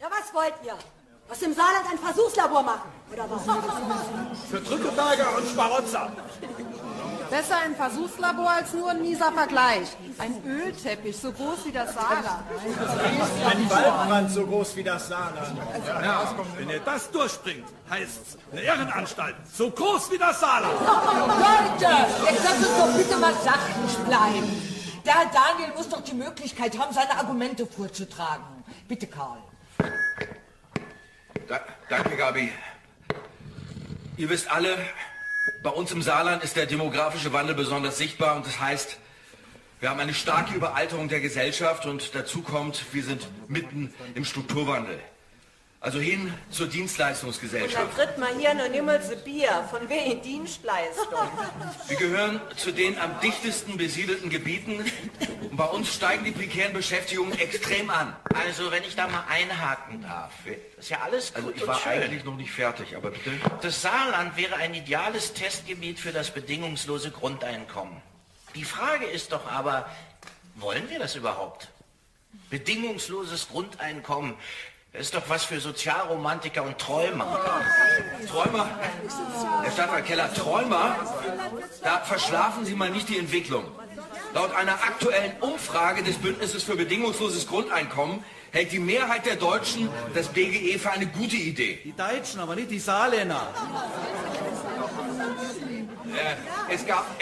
Ja, was wollt ihr? Aus dem Saarland ein Versuchslabor machen, oder was? Für Drückeberger und Schmarotzer. Besser ein Versuchslabor als nur ein mieser Vergleich. Ein Ölteppich, so groß wie das Saarland. Ein Waldbrand, so groß wie das Saarland. Ja, wenn ihr das durchbringt, heißt's eine Irrenanstalt, so groß wie das Saarland. Leute, jetzt lasst uns doch bitte mal sachlich bleiben. Der Herr Daniel muss doch die Möglichkeit haben, seine Argumente vorzutragen. Bitte, Karl. Danke, Gabi. Ihr wisst alle, bei uns im Saarland ist der demografische Wandel besonders sichtbar und das heißt, wir haben eine starke Überalterung der Gesellschaft und dazu kommt, wir sind mitten im Strukturwandel. Also hin zur Dienstleistungsgesellschaft. Und dann tritt mal hier noch nimmer zu Bier. Von wegen Dienstleistung. Wir gehören zu den am dichtesten besiedelten Gebieten und bei uns steigen die prekären Beschäftigungen extrem an. Also wenn ich da mal einhaken darf, ist ja alles gut und schön. Also ich war eigentlich noch nicht fertig, aber bitte. Das Saarland wäre ein ideales Testgebiet für das bedingungslose Grundeinkommen. Die Frage ist doch aber, wollen wir das überhaupt? Bedingungsloses Grundeinkommen. Das ist doch was für Sozialromantiker und Träumer. Träumer? Herr Stadtrat Keller, Träumer? Da verschlafen Sie mal nicht die Entwicklung. Laut einer aktuellen Umfrage des Bündnisses für bedingungsloses Grundeinkommen hält die Mehrheit der Deutschen das BGE für eine gute Idee. Die Deutschen, aber nicht die Saarländer.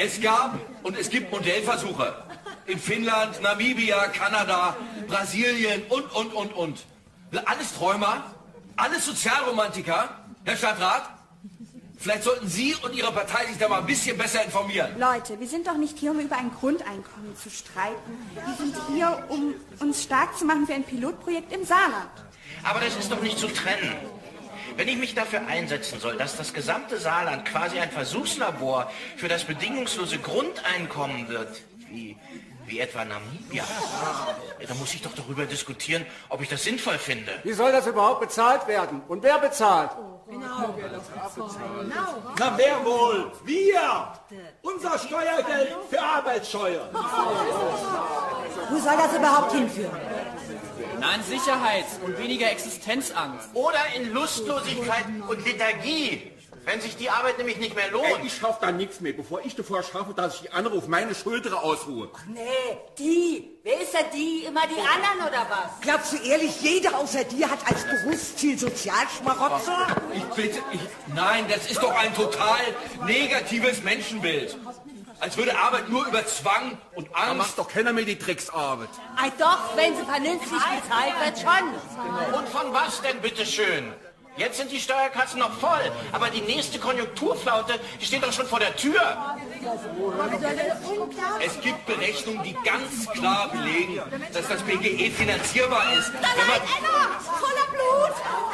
Es gab und es gibt Modellversuche. In Finnland, Namibia, Kanada, Brasilien und. Alles Träumer, alles Sozialromantiker, Herr Stadtrat. Vielleicht sollten Sie und Ihre Partei sich da mal ein bisschen besser informieren. Leute, wir sind doch nicht hier, um über ein Grundeinkommen zu streiten. Wir sind hier, um uns stark zu machen für ein Pilotprojekt im Saarland. Aber das ist doch nicht zu trennen. Wenn ich mich dafür einsetzen soll, dass das gesamte Saarland quasi ein Versuchslabor für das bedingungslose Grundeinkommen wird, wie etwa Namibia. Da muss ich doch darüber diskutieren, ob ich das sinnvoll finde. Wie soll das überhaupt bezahlt werden? Und wer bezahlt? Genau. Na, wer wohl? Wir! Unser Steuergeld für Arbeitssteuer. Wo soll das überhaupt hinführen? Nein, Sicherheits- und weniger Existenzangst. Oder in Lustlosigkeit und Lethargie. Wenn sich die Arbeit nämlich nicht mehr lohnt. Ich schaffe da nichts mehr. Bevor ich davor schaffe, dass ich die Anruf meine Schuldere ausruhe. Ach nee, die. Wer ist ja die? Immer die anderen oder was? Glaubst du ehrlich, jeder außer dir hat als Berufsziel Sozialschmarotzer? Ich bitte, nein, das ist doch ein total negatives Menschenbild. Als würde Arbeit nur über Zwang und Angst... Da macht doch keiner mehr die Tricksarbeit. Ah doch, wenn sie vernünftig bezahlt wird schon. Und von was denn bitteschön? Jetzt sind die Steuerkassen noch voll, aber die nächste Konjunkturflaute, die steht doch schon vor der Tür. Es gibt Berechnungen, die ganz klar belegen, dass das BGE finanzierbar ist. Da leid einer! Voller Blut!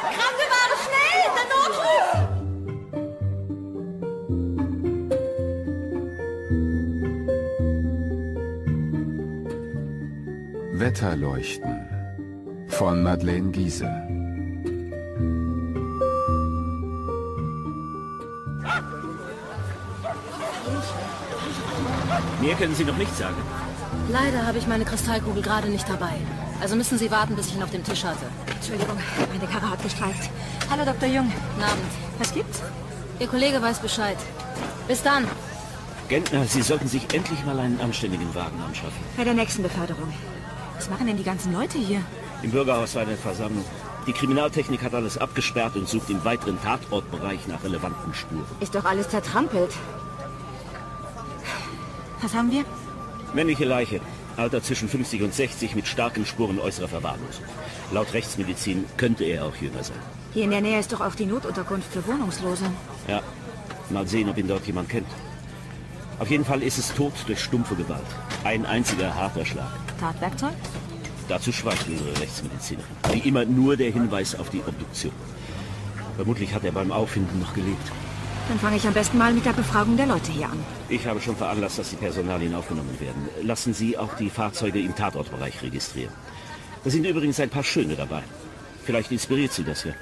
Kranke Ware schnell! Der Notruf! Wetterleuchten von Madeleine Giese. Mehr können Sie noch nicht sagen. Leider habe ich meine Kristallkugel gerade nicht dabei. Also müssen Sie warten, bis ich ihn auf dem Tisch hatte. Entschuldigung, meine Karre hat gestreift. Hallo, Dr. Jung. Guten Abend. Was gibt's? Ihr Kollege weiß Bescheid. Bis dann. Gentner, Sie sollten sich endlich mal einen anständigen Wagen anschaffen. Bei der nächsten Beförderung. Was machen denn die ganzen Leute hier? Im Bürgerhaus war eine Versammlung. Die Kriminaltechnik hat alles abgesperrt und sucht im weiteren Tatortbereich nach relevanten Spuren. Ist doch alles zertrampelt. Was haben wir? Männliche Leiche, Alter zwischen 50 und 60, mit starken Spuren äußerer Verwahrlosung. Laut Rechtsmedizin könnte er auch jünger sein. Hier in der Nähe ist doch auch die Notunterkunft für Wohnungslose. Ja, mal sehen, ob ihn dort jemand kennt. Auf jeden Fall ist es Tod durch stumpfe Gewalt. Ein einziger harter Schlag. Tatwerkzeug? Dazu schweigt unsere Rechtsmedizinerin. Wie immer nur der Hinweis auf die Obduktion. Vermutlich hat er beim Auffinden noch gelebt. Dann fange ich am besten mal mit der Befragung der Leute hier an. Ich habe schon veranlasst, dass die Personalien aufgenommen werden. Lassen Sie auch die Fahrzeuge im Tatortbereich registrieren. Da sind übrigens ein paar schöne dabei. Vielleicht inspiriert Sie das hier.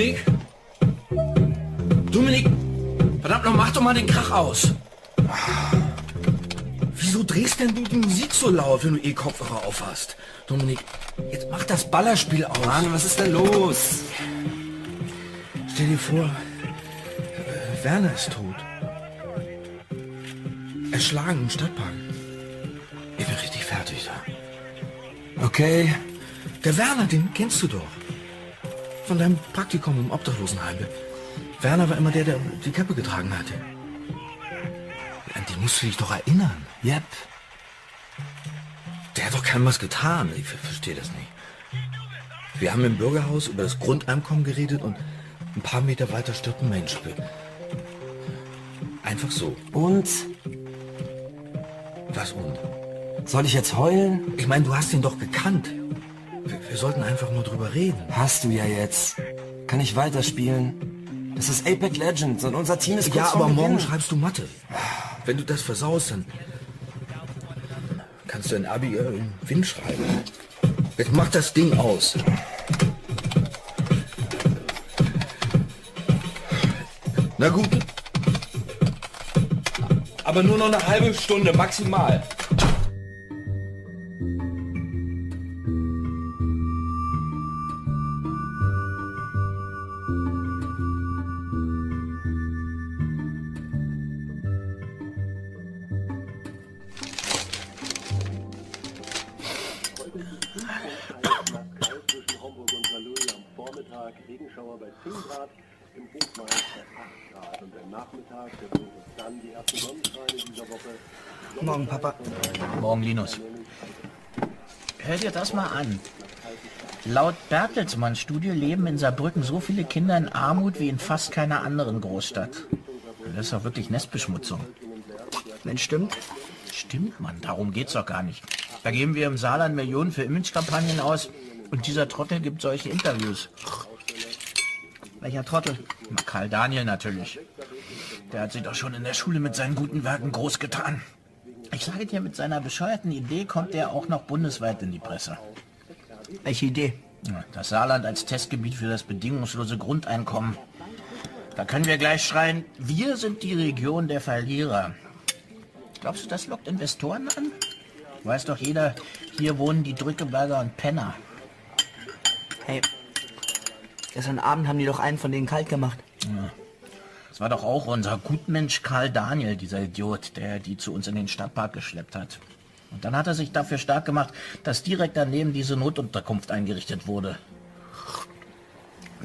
Dominik? Dominik, verdammt noch, mach doch mal den Krach aus. Wieso drehst denn du die Musik so laut, wenn du eh Kopfhörer auf hast? Dominik, jetzt mach das Ballerspiel aus. Mann, was ist denn los? Stell dir vor, Werner ist tot. Erschlagen im Stadtpark. Ich bin richtig fertig da. Okay. Der Werner, den kennst du doch. Von deinem Praktikum im Obdachlosenheim. Werner war immer der, der die Kappe getragen hatte. An den musst du dich doch erinnern. Yep. Der hat doch keinem was getan. Ich verstehe das nicht. Wir haben im Bürgerhaus über das Grundeinkommen geredet und ein paar Meter weiter stirbt ein Mensch. Einfach so. Und? Was und? Soll ich jetzt heulen? Ich meine, du hast ihn doch gekannt. Wir sollten einfach nur drüber reden. Hast du ja jetzt. Kann ich weiterspielen? Das ist Apex Legends und unser Team ist kurz vorm Beginn. Ja, aber morgen schreibst du Mathe. Wenn du das versaust, dann kannst du ein Abi im Wind schreiben. Jetzt mach das Ding aus. Na gut. Aber nur noch eine halbe Stunde maximal. Morgen, Papa. Morgen, Linus. Hör dir das mal an. Laut Bertelsmanns Studie leben in Saarbrücken so viele Kinder in Armut wie in fast keiner anderen Großstadt. Das ist doch wirklich Nestbeschmutzung. Wenn stimmt? Stimmt, Mann. Darum geht's doch gar nicht. Da geben wir im Saarland Millionen für Imagekampagnen aus und dieser Trottel gibt solche Interviews. Welcher Trottel? Na, Karl Daniel natürlich. Der hat sich doch schon in der Schule mit seinen guten Werken groß getan. Ich sage dir, mit seiner bescheuerten Idee kommt er auch noch bundesweit in die Presse. Welche Idee? Das Saarland als Testgebiet für das bedingungslose Grundeinkommen. Da können wir gleich schreien, wir sind die Region der Verlierer. Glaubst du, das lockt Investoren an? Weiß doch jeder, hier wohnen die Drückeberger und Penner. Hey, gestern Abend haben die doch einen von denen kalt gemacht. Ja. War doch auch unser Gutmensch Karl Daniel, dieser Idiot, der die zu uns in den Stadtpark geschleppt hat. Und dann hat er sich dafür stark gemacht, dass direkt daneben diese Notunterkunft eingerichtet wurde.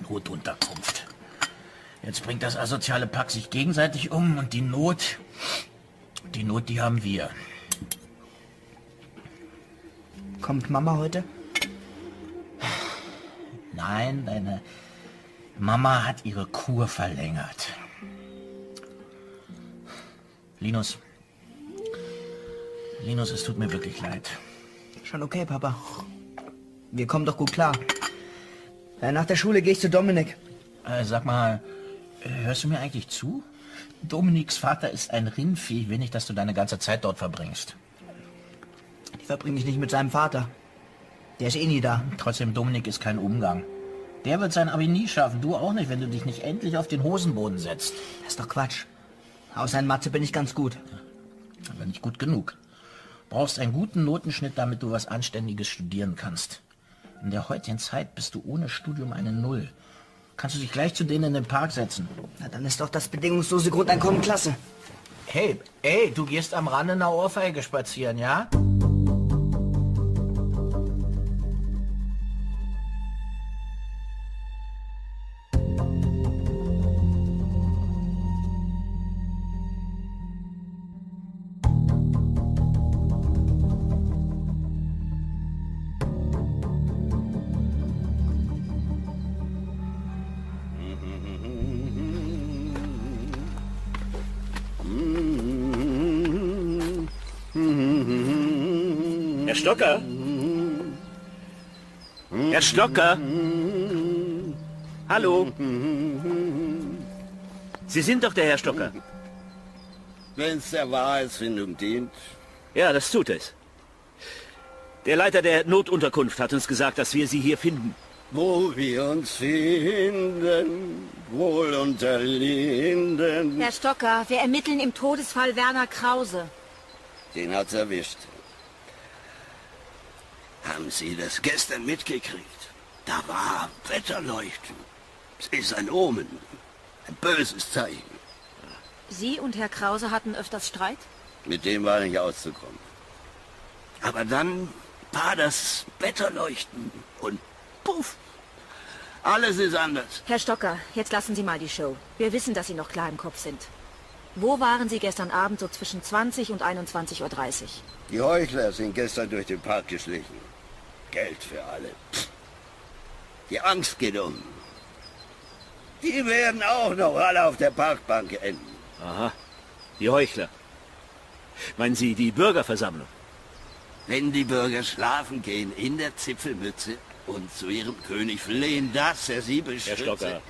Notunterkunft. Jetzt bringt das asoziale Pack sich gegenseitig um und die Not, die haben wir. Kommt Mama heute? Nein, deine Mama hat ihre Kur verlängert. Linus, es tut mir wirklich leid. Schon okay, Papa. Wir kommen doch gut klar. Nach der Schule gehe ich zu Dominik. Sag mal, hörst du mir eigentlich zu? Dominiks Vater ist ein Rindvieh. Will nicht, dass du deine ganze Zeit dort verbringst. Die verbringe ich nicht mit seinem Vater. Der ist eh nie da. Trotzdem, Dominik ist kein Umgang. Der wird sein Abi nie schaffen. Du auch nicht, wenn du dich nicht endlich auf den Hosenboden setzt. Das ist doch Quatsch. Außer in Mathe bin ich ganz gut. Aber nicht gut genug. Brauchst einen guten Notenschnitt, damit du was Anständiges studieren kannst. In der heutigen Zeit bist du ohne Studium eine Null. Kannst du dich gleich zu denen in den Park setzen. Na, dann ist doch das bedingungslose Grundeinkommen klasse. Hey, ey, du gehst am Rande einer Ohrfeige spazieren, ja? Stocker? Herr Stocker? Hallo? Sie sind doch der Herr Stocker. Wenn es der Wahrheitsfindung dient. Ja, das tut es. Der Leiter der Notunterkunft hat uns gesagt, dass wir Sie hier finden. wo wir uns finden, wohl unter Linden. Herr Stocker, wir ermitteln im Todesfall Werner Krause. Den hat's erwischt. Haben Sie das gestern mitgekriegt? Da war Wetterleuchten. Es ist ein Omen. Ein böses Zeichen. Sie und Herr Krause hatten öfters Streit? Mit dem war nicht auszukommen. Aber dann war das Wetterleuchten und puff. Alles ist anders. Herr Stocker, jetzt lassen Sie mal die Show. Wir wissen, dass Sie noch klar im Kopf sind. Wo waren Sie gestern Abend so zwischen 20 und 21.30 Uhr? Die Heuchler sind gestern durch den Park geschlichen. Geld für alle. Die Angst geht um. Die werden auch noch alle auf der Parkbank enden. Aha, die Heuchler. Meinen Sie die Bürgerversammlung? Wenn die Bürger schlafen gehen in der Zipfelmütze und zu ihrem König flehen, dass er sie beschütze... Herr Stocker...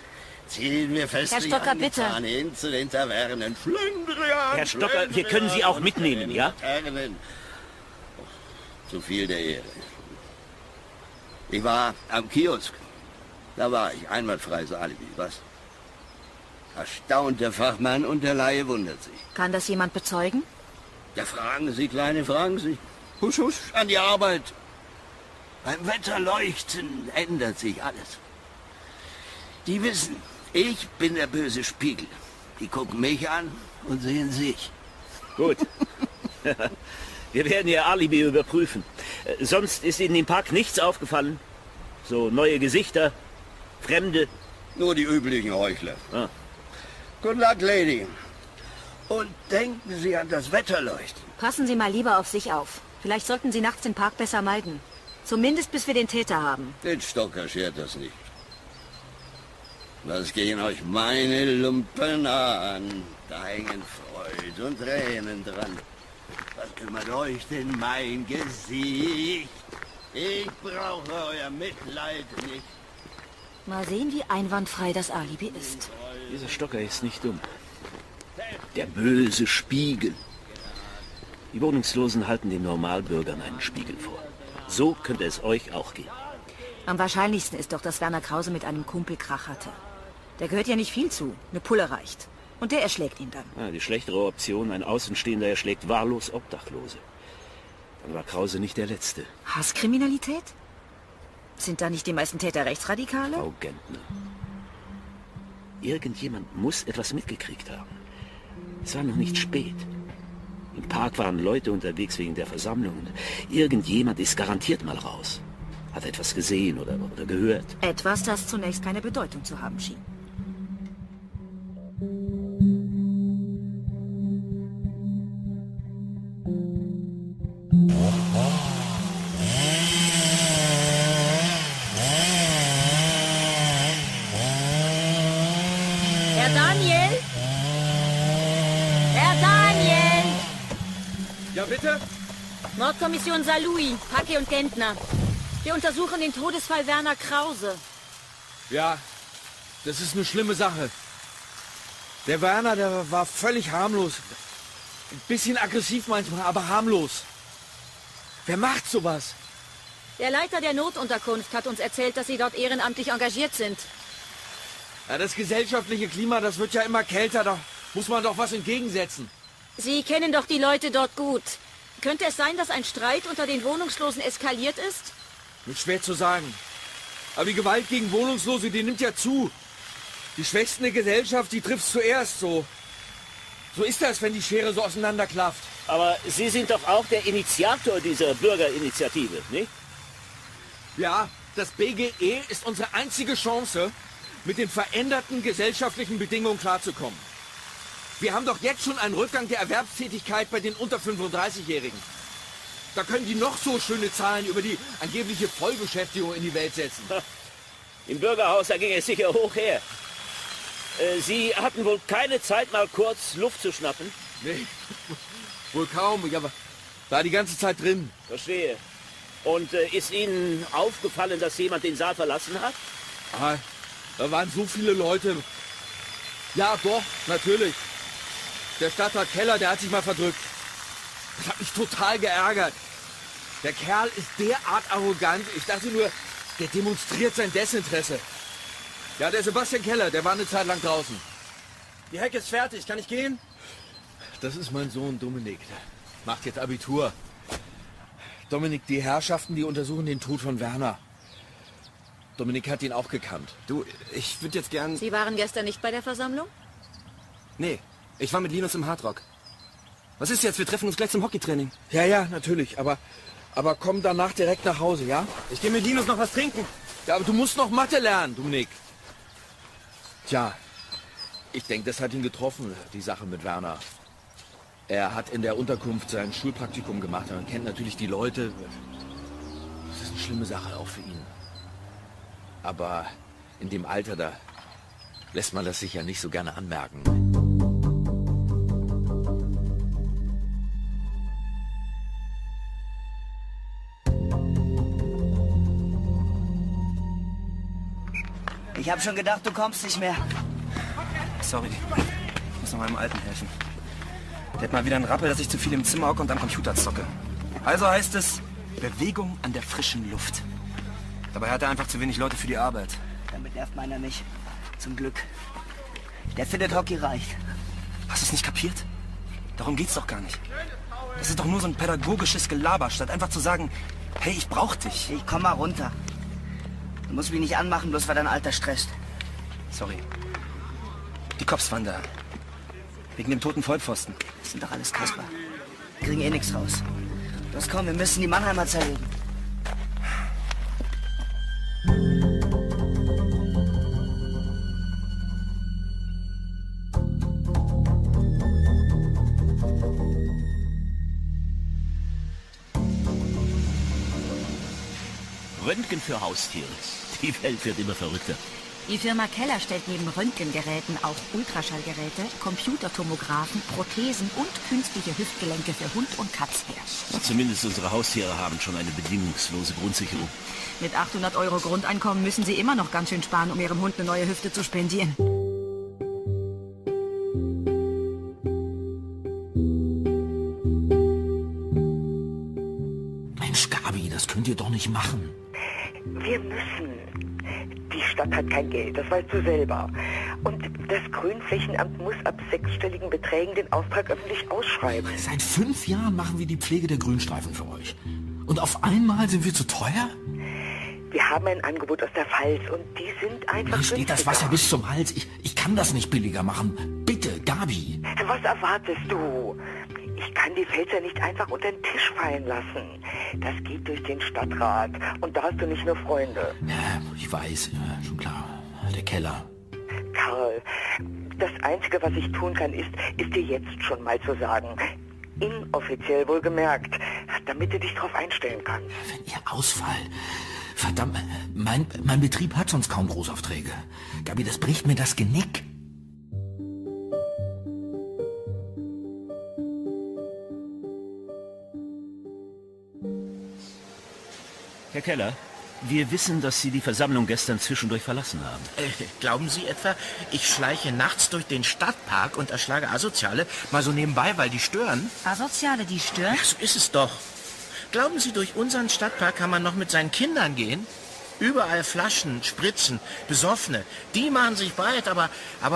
Ziehen wir fest Herr Stocker, die bitte. Hin zu den Tavernen. Schlendrian, Herr Stocker, Schlendrian, wir können Sie auch mitnehmen, ja? Zu viel der Ehre. Ich war am Kiosk. Da war ich. Einwandfreies Alibi, was? Erstaunt der Fachmann und der Laie wundert sich. Kann das jemand bezeugen? Ja, fragen Sie, Kleine, fragen Sie. Husch, husch, an die Arbeit. Beim Wetterleuchten ändert sich alles. Die wissen, ich bin der böse Spiegel. Die gucken mich an und sehen sich. Gut. Wir werden Ihr Alibi überprüfen. Sonst ist Ihnen im Park nichts aufgefallen? So neue Gesichter, Fremde? Nur die üblichen Heuchler. Ah. Good luck, Lady. Und denken Sie an das Wetterleuchten. Passen Sie mal lieber auf sich auf. Vielleicht sollten Sie nachts den Park besser meiden. Zumindest bis wir den Täter haben. Den Stocker schert das nicht. Was gehen euch meine Lumpen an? Da hängen Freud und Tränen dran. Was kümmert euch denn mein Gesicht? Ich brauche euer Mitleid nicht. Mal sehen, wie einwandfrei das Alibi ist. Dieser Stocker ist nicht dumm. Der böse Spiegel. Die Wohnungslosen halten den Normalbürgern einen Spiegel vor. So könnte es euch auch gehen. Am wahrscheinlichsten ist doch, dass Werner Krause mit einem Kumpel Krach hatte. Der gehört ja nicht viel zu. Eine Pulle reicht. Und der erschlägt ihn dann. Ja, die schlechtere Option, ein Außenstehender erschlägt wahllos Obdachlose. Dann war Krause nicht der Letzte. Hasskriminalität? Sind da nicht die meisten Täter Rechtsradikale? Frau Gentner. Irgendjemand muss etwas mitgekriegt haben. Es war noch nicht spät. Im Park waren Leute unterwegs wegen der Versammlungen. Irgendjemand ist garantiert mal raus. Hat etwas gesehen oder gehört. Etwas, das zunächst keine Bedeutung zu haben schien. Herr Daniel? Herr Daniel! Ja, bitte? Mordkommission Saarlouis, Paquet und Gentner. Wir untersuchen den Todesfall Werner Krause. Ja, das ist eine schlimme Sache. Der Werner, der war völlig harmlos. Ein bisschen aggressiv manchmal, aber harmlos. Wer macht sowas? Der Leiter der Notunterkunft hat uns erzählt, dass Sie dort ehrenamtlich engagiert sind. Ja, das gesellschaftliche Klima, das wird ja immer kälter. Da muss man doch was entgegensetzen. Sie kennen doch die Leute dort gut. Könnte es sein, dass ein Streit unter den Wohnungslosen eskaliert ist? Nicht schwer zu sagen. Aber die Gewalt gegen Wohnungslose, die nimmt ja zu. Die Schwächsten der Gesellschaft, die trifft's zuerst so. So ist das, wenn die Schere so auseinanderklafft. Aber Sie sind doch auch der Initiator dieser Bürgerinitiative, nicht? Ja, das BGE ist unsere einzige Chance, mit den veränderten gesellschaftlichen Bedingungen klarzukommen. Wir haben doch jetzt schon einen Rückgang der Erwerbstätigkeit bei den unter 35-Jährigen. Da können die noch so schöne Zahlen über die angebliche Vollbeschäftigung in die Welt setzen. Im Bürgerhaus, da ging es sicher hoch her. Sie hatten wohl keine Zeit, mal kurz Luft zu schnappen? Nee, wohl kaum. Ich war die ganze Zeit drin. Verstehe. Und ist Ihnen aufgefallen, dass jemand den Saal verlassen hat? Ah, da waren so viele Leute. Ja, doch, natürlich. Der Stadtrat Keller, der hat sich mal verdrückt. Das hat mich total geärgert. Der Kerl ist derart arrogant. Ich dachte nur, Der demonstriert sein Desinteresse. Ja, der Sebastian Keller, der war eine Zeit lang draußen. Die Hecke ist fertig, kann ich gehen? Das ist mein Sohn Dominik. Macht jetzt Abitur. Dominik, die Herrschaften, die untersuchen den Tod von Werner. Dominik hat ihn auch gekannt. Du, ich würde jetzt gern... Sie waren gestern nicht bei der Versammlung? Nee, ich war mit Linus im Hardrock. Was ist jetzt? Wir treffen uns gleich zum Hockeytraining. Ja, ja, natürlich, aber komm danach direkt nach Hause, ja? Ich gehe mit Linus noch was trinken. Ja, aber du musst noch Mathe lernen, Dominik. Tja, ich denke, das hat ihn getroffen, die Sache mit Werner. Er hat in der Unterkunft sein Schulpraktikum gemacht. Man kennt natürlich die Leute. Das ist eine schlimme Sache auch für ihn. Aber in dem Alter, da lässt man das sich ja nicht so gerne anmerken. Ich habe schon gedacht, du kommst nicht mehr. Sorry, ich muss noch meinem Alten helfen. Der hat mal wieder einen Rappel, dass ich zu viel im Zimmer hocke und am Computer zocke. Also heißt es, Bewegung an der frischen Luft. Dabei hat er einfach zu wenig Leute für die Arbeit. Damit nervt meiner nicht. Zum Glück. Der findet Hockey reicht. Hast du es nicht kapiert? Darum geht's doch gar nicht. Das ist doch nur so ein pädagogisches Gelaber, statt einfach zu sagen, hey, ich brauch dich. Ich komm mal runter. Du musst mich nicht anmachen, bloß weil dein Alter stresst. Sorry. Die Cops waren da. Wegen dem toten Vollpfosten. Das sind doch alles Kasper. Wir kriegen eh nichts raus. Los komm, wir müssen die Mannheimer zerlegen. Röntgen für Haustiere. Die Welt wird immer verrückter. Die Firma Keller stellt neben Röntgengeräten auch Ultraschallgeräte, Computertomographen, Prothesen und künstliche Hüftgelenke für Hund und Katz her. Zumindest unsere Haustiere haben schon eine bedingungslose Grundsicherung. Mit 800 Euro Grundeinkommen müssen sie immer noch ganz schön sparen, um ihrem Hund eine neue Hüfte zu spendieren. Mensch, Gabi, das könnt ihr doch nicht machen. Wir müssen... Die Stadt hat kein Geld, das weißt du selber. Und das Grünflächenamt muss ab sechsstelligen Beträgen den Auftrag öffentlich ausschreiben. Seit 5 Jahren machen wir die Pflege der Grünstreifen für euch. Und auf einmal sind wir zu teuer? Wir haben ein Angebot aus der Pfalz und die sind einfach... Mir steht das Wasser bis zum Hals. Ich kann das nicht billiger machen. Bitte, Gabi. Was erwartest du? Ich kann die Pfälzer nicht einfach unter den Tisch fallen lassen. Das geht durch den Stadtrat. Und da hast du nicht nur Freunde. Ja, ich weiß, ja, schon klar. Der Keller. Karl, das Einzige, was ich tun kann, ist dir jetzt schon mal zu sagen. Inoffiziell wohlgemerkt. Damit du dich drauf einstellen kannst. Wenn ihr Ausfall... Verdammt, mein Betrieb hat sonst kaum Großaufträge. Gabi, das bricht mir das Genick. Herr Keller, wir wissen, dass Sie die Versammlung gestern zwischendurch verlassen haben. Glauben Sie etwa, ich schleiche nachts durch den Stadtpark und erschlage Asoziale mal so nebenbei, weil die stören? Asoziale, die stören? Ja, so ist es doch. Glauben Sie, durch unseren Stadtpark kann man noch mit seinen Kindern gehen? Überall Flaschen, Spritzen, Besoffene. Die machen sich breit, aber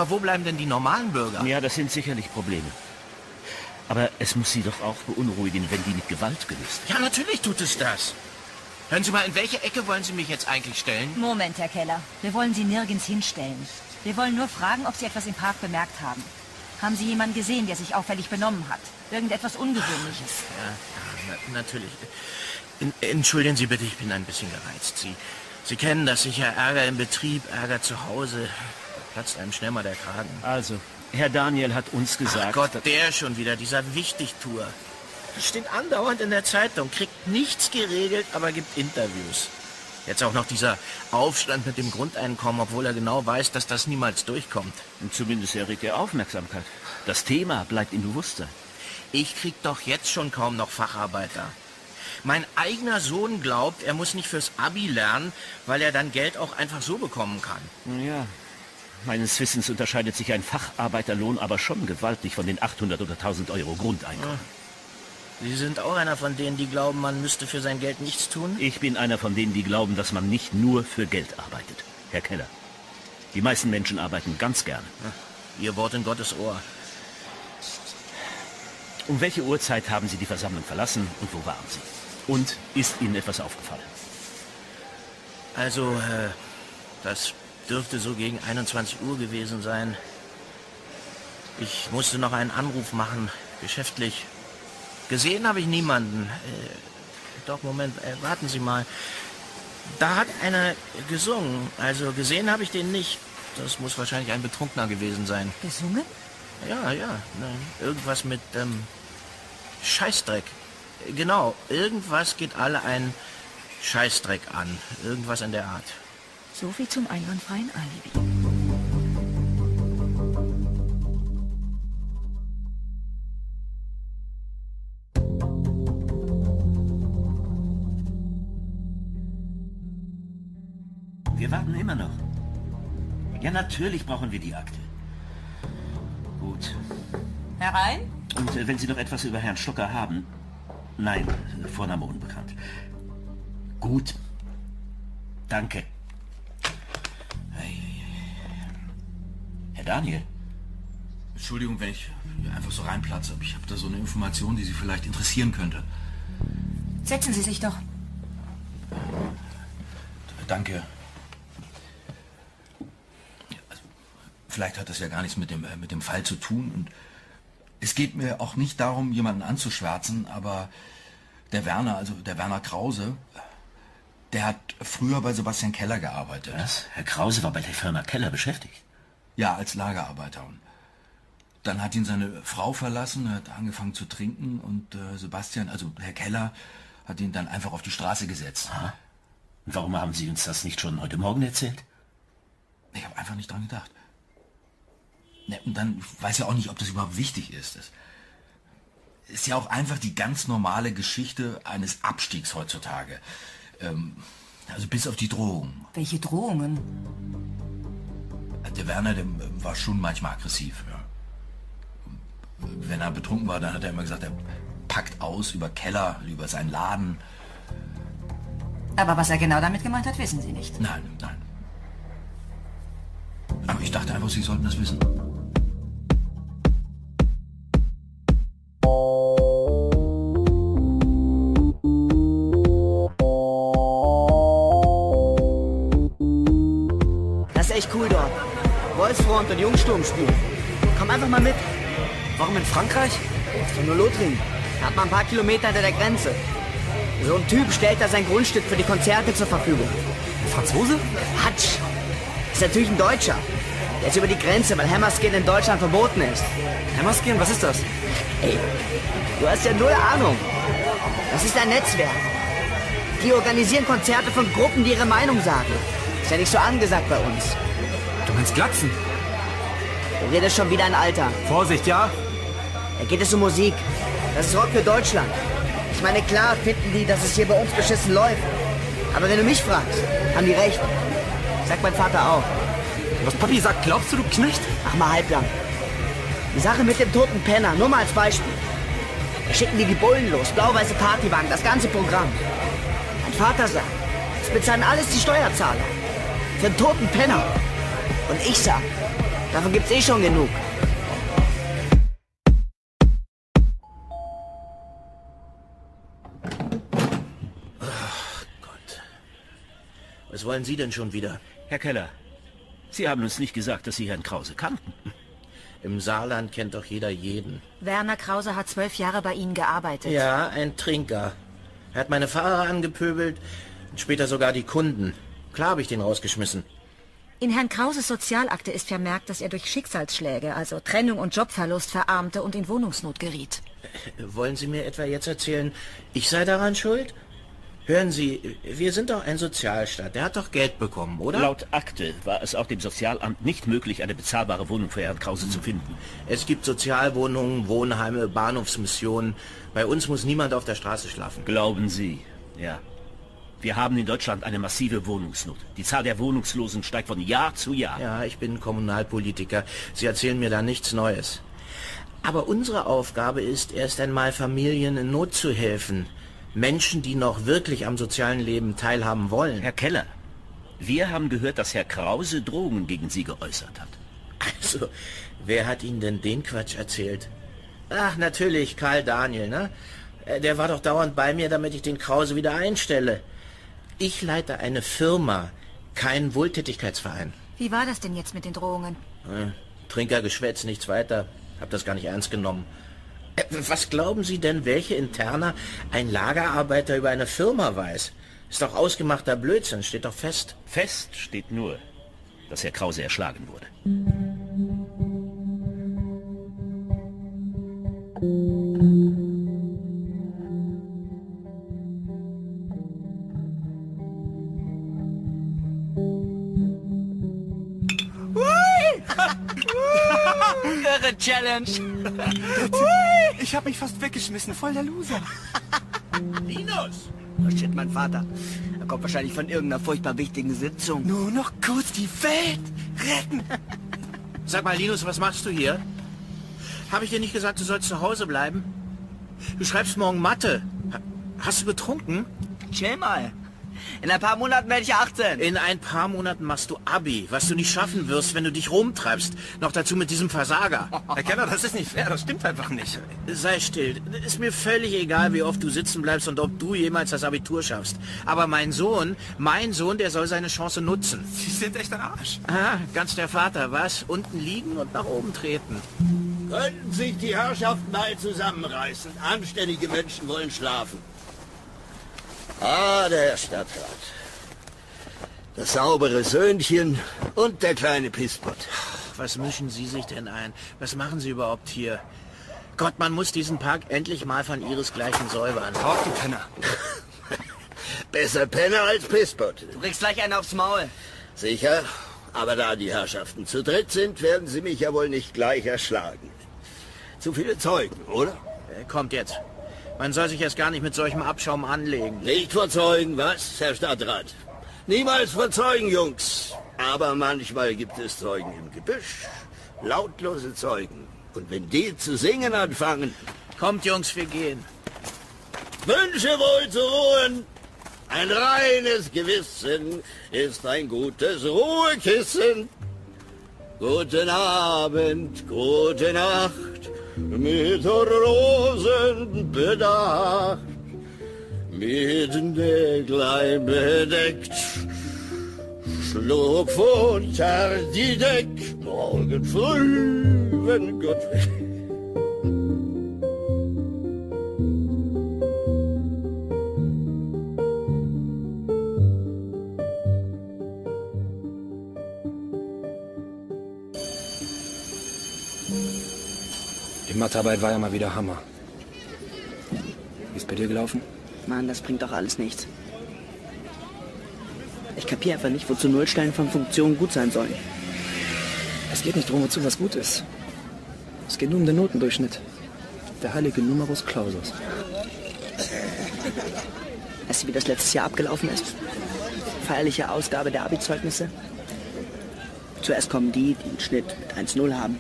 wo bleiben denn die normalen Bürger? Ja, das sind sicherlich Probleme. Aber es muss Sie doch auch beunruhigen, wenn die mit Gewalt gelöst wird. Ja, natürlich tut es das. Hören Sie mal, in welche Ecke wollen Sie mich jetzt eigentlich stellen? Moment, Herr Keller. Wir wollen Sie nirgends hinstellen. Wir wollen nur fragen, ob Sie etwas im Park bemerkt haben. Haben Sie jemanden gesehen, der sich auffällig benommen hat? Irgendetwas Ungewöhnliches? Ja, natürlich. Entschuldigen Sie bitte, ich bin ein bisschen gereizt. Sie kennen das sicher. Ärger im Betrieb, Ärger zu Hause. Da platzt einem schnell mal der Kragen. Also, Herr Daniel hat uns gesagt... Ach Gott, der schon wieder, dieser Wichtigtour. Steht andauernd in der Zeitung, kriegt nichts geregelt, aber gibt Interviews. Jetzt auch noch dieser Aufstand mit dem Grundeinkommen, obwohl er genau weiß, dass das niemals durchkommt. Und zumindest erregt er Aufmerksamkeit. Das Thema bleibt im Bewusstsein. Ich krieg doch jetzt schon kaum noch Facharbeiter. Mein eigener Sohn glaubt, er muss nicht fürs Abi lernen, weil er dann Geld auch einfach so bekommen kann. Ja, meines Wissens unterscheidet sich ein Facharbeiterlohn aber schon gewaltig von den 800 oder 1000 Euro Grundeinkommen. Ja. Sie sind auch einer von denen, die glauben, man müsste für sein Geld nichts tun? Ich bin einer von denen, die glauben, dass man nicht nur für Geld arbeitet, Herr Keller. Die meisten Menschen arbeiten ganz gerne. Ihr Wort in Gottes Ohr. Um welche Uhrzeit haben Sie die Versammlung verlassen und wo waren Sie? Und ist Ihnen etwas aufgefallen? Also, das dürfte so gegen 21 Uhr gewesen sein. Ich musste noch einen Anruf machen, geschäftlich. Gesehen habe ich niemanden. Doch, Moment, warten Sie mal. Da hat einer gesungen. Also gesehen habe ich den nicht. Das muss wahrscheinlich ein Betrunkener gewesen sein. Gesungen? Ja. Nein. Irgendwas mit Scheißdreck. Genau, irgendwas geht alle einen Scheißdreck an. Irgendwas in der Art. So viel zum einwandfreien Alibi. Wir warten immer noch. Ja, natürlich brauchen wir die Akte. Gut. Herein? Und wenn Sie noch etwas über Herrn Stocker haben... Nein, Vorname unbekannt. Gut. Danke. Herr Daniel? Entschuldigung, wenn ich einfach so reinplatze, aber ich habe da so eine Information, die Sie vielleicht interessieren könnte. Setzen Sie sich doch. Danke. Vielleicht hat das ja gar nichts mit dem Fall zu tun und es geht mir auch nicht darum, jemanden anzuschwärzen, aber der Werner, also der Werner Krause, der hat früher bei Sebastian Keller gearbeitet. Was? Herr Krause war bei der Firma Keller beschäftigt? Ja, als Lagerarbeiter. Und dann hat ihn seine Frau verlassen, hat angefangen zu trinken und Sebastian, also Herr Keller, hat ihn dann einfach auf die Straße gesetzt. Aha. Und warum haben Sie uns das nicht schon heute Morgen erzählt? Ich habe einfach nicht dran gedacht. Und dann weiß ja auch nicht, ob das überhaupt wichtig ist. Das ist ja auch einfach die ganz normale Geschichte eines Abstiegs heutzutage. Also bis auf die Drohungen. Welche Drohungen? Der Werner, der war schon manchmal aggressiv. Ja. Wenn er betrunken war, dann hat er immer gesagt, er packt aus über Keller, über seinen Laden. Aber was er genau damit gemeint hat, wissen Sie nicht. Nein. Aber ich dachte einfach, Sie sollten das wissen. Das ist echt cool dort. Wolfsfront und Jungsturm spielen. Komm einfach mal mit. Warum in Frankreich? Das ist doch nur Lothringen. Da hat man ein paar Kilometer hinter der Grenze. So ein Typ stellt da sein Grundstück für die Konzerte zur Verfügung. Ein Franzose? Hatsch. Ist natürlich ein Deutscher. Der ist über die Grenze, weil Hammerskin in Deutschland verboten ist. Hammerskin? Was ist das? Ey, du hast ja null Ahnung. Das ist ein Netzwerk. Die organisieren Konzerte von Gruppen, die ihre Meinung sagen. Ist ja nicht so angesagt bei uns. Du meinst Glatzen? Du redest schon wieder in Alter. Vorsicht, ja? Da geht es um Musik. Das ist Rock für Deutschland. Ich meine, klar finden die, dass es hier bei uns beschissen läuft. Aber wenn du mich fragst, haben die recht. Sagt mein Vater auch. Was Papi sagt, glaubst du, du Knecht? Mach mal halblang. Die Sache mit dem toten Penner, nur mal als Beispiel. Da schicken die Bullen los, blau-weiße Partywagen, das ganze Programm. Mein Vater sagt, das bezahlen alles die Steuerzahler. Für einen toten Penner. Und ich sag, davon gibt's eh schon genug. Ach Gott. Was wollen Sie denn schon wieder? Herr Keller. Sie haben uns nicht gesagt, dass Sie Herrn Krause kannten. Im Saarland kennt doch jeder jeden. Werner Krause hat 12 Jahre bei Ihnen gearbeitet. Ja, ein Trinker. Er hat meine Fahrer angepöbelt und später sogar die Kunden. Klar habe ich den rausgeschmissen. In Herrn Krauses Sozialakte ist vermerkt, dass er durch Schicksalsschläge, also Trennung und Jobverlust, verarmte und in Wohnungsnot geriet. Wollen Sie mir etwa jetzt erzählen, ich sei daran schuld? Hören Sie, wir sind doch ein Sozialstaat. Der hat doch Geld bekommen, oder? Laut Akte war es auch dem Sozialamt nicht möglich, eine bezahlbare Wohnung für Herrn Krause zu finden. Es gibt Sozialwohnungen, Wohnheime, Bahnhofsmissionen. Bei uns muss niemand auf der Straße schlafen. Glauben Sie, ja. Wir haben in Deutschland eine massive Wohnungsnot. Die Zahl der Wohnungslosen steigt von Jahr zu Jahr. Ja, ich bin Kommunalpolitiker. Sie erzählen mir da nichts Neues. Aber unsere Aufgabe ist, erst einmal Familien in Not zu helfen. Menschen, die noch wirklich am sozialen Leben teilhaben wollen. Herr Keller, wir haben gehört, dass Herr Krause Drohungen gegen Sie geäußert hat. Also, wer hat Ihnen denn den Quatsch erzählt? Ach, natürlich, Karl Daniel, ne? Der war doch dauernd bei mir, damit ich den Krause wieder einstelle. Ich leite eine Firma, kein Wohltätigkeitsverein. Wie war das denn jetzt mit den Drohungen? Trinkergeschwätz, nichts weiter. Hab das gar nicht ernst genommen. Was glauben Sie denn, welche Interner ein Lagerarbeiter über eine Firma weiß? Ist doch ausgemachter Blödsinn, steht doch fest. Fest steht nur, dass Herr Krause erschlagen wurde. Irre Challenge. Ich hab mich fast weggeschmissen, voll der Loser. Linus! Oh shit, mein Vater. Er kommt wahrscheinlich von irgendeiner furchtbar wichtigen Sitzung. Nur noch kurz die Welt retten. Sag mal, Linus, was machst du hier? Habe ich dir nicht gesagt, du sollst zu Hause bleiben? Du schreibst morgen Mathe. Hast du getrunken? Chill mal. In ein paar Monaten werde ich 18. In ein paar Monaten machst du Abi, was du nicht schaffen wirst, wenn du dich rumtreibst. Noch dazu mit diesem Versager. Herr Keller, das ist nicht fair, das stimmt einfach nicht. Sei still. Ist mir völlig egal, wie oft du sitzen bleibst und ob du jemals das Abitur schaffst. Aber mein Sohn, der soll seine Chance nutzen. Sie sind echt ein Arsch. Ah, ganz der Vater, was? Unten liegen und nach oben treten. Könnten sich die Herrschaften mal zusammenreißen. Anständige Menschen wollen schlafen. Ah, der Herr Stadtrat. Das saubere Söhnchen und der kleine Pisspott. Was mischen Sie sich denn ein? Was machen Sie überhaupt hier? Gott, man muss diesen Park endlich mal von ihresgleichen säubern. Auf die Penner. Besser Penner als Pisspott. Du kriegst gleich einen aufs Maul. Sicher, aber da die Herrschaften zu dritt sind, werden sie mich ja wohl nicht gleich erschlagen. Zu viele Zeugen, oder? Kommt jetzt. Man soll sich erst gar nicht mit solchem Abschaum anlegen. Nicht vor Zeugen, was, Herr Stadtrat? Niemals vor Zeugen, Jungs. Aber manchmal gibt es Zeugen im Gebüsch. Lautlose Zeugen. Und wenn die zu singen anfangen... Kommt, Jungs, wir gehen. Wünsche wohl zu ruhen. Ein reines Gewissen ist ein gutes Ruhekissen. Guten Abend, gute Nacht. Mit Rosen bedacht, mit Näglein bedeckt, schlug unter die Deck, morgen früh, wenn Gott will. Die Mathearbeit war ja mal wieder Hammer. Wie ist bei dir gelaufen? Mann, das bringt doch alles nichts. Ich kapiere einfach nicht, wozu Nullstellen von Funktionen gut sein sollen. Es geht nicht darum, wozu was gut ist. Es geht nur um den Notendurchschnitt. Der heilige Numerus Clausus. Weißt du, wie das letztes Jahr abgelaufen ist? Feierliche Ausgabe der Abi-Zeugnisse. Zuerst kommen die, die einen Schnitt mit 1,0 haben.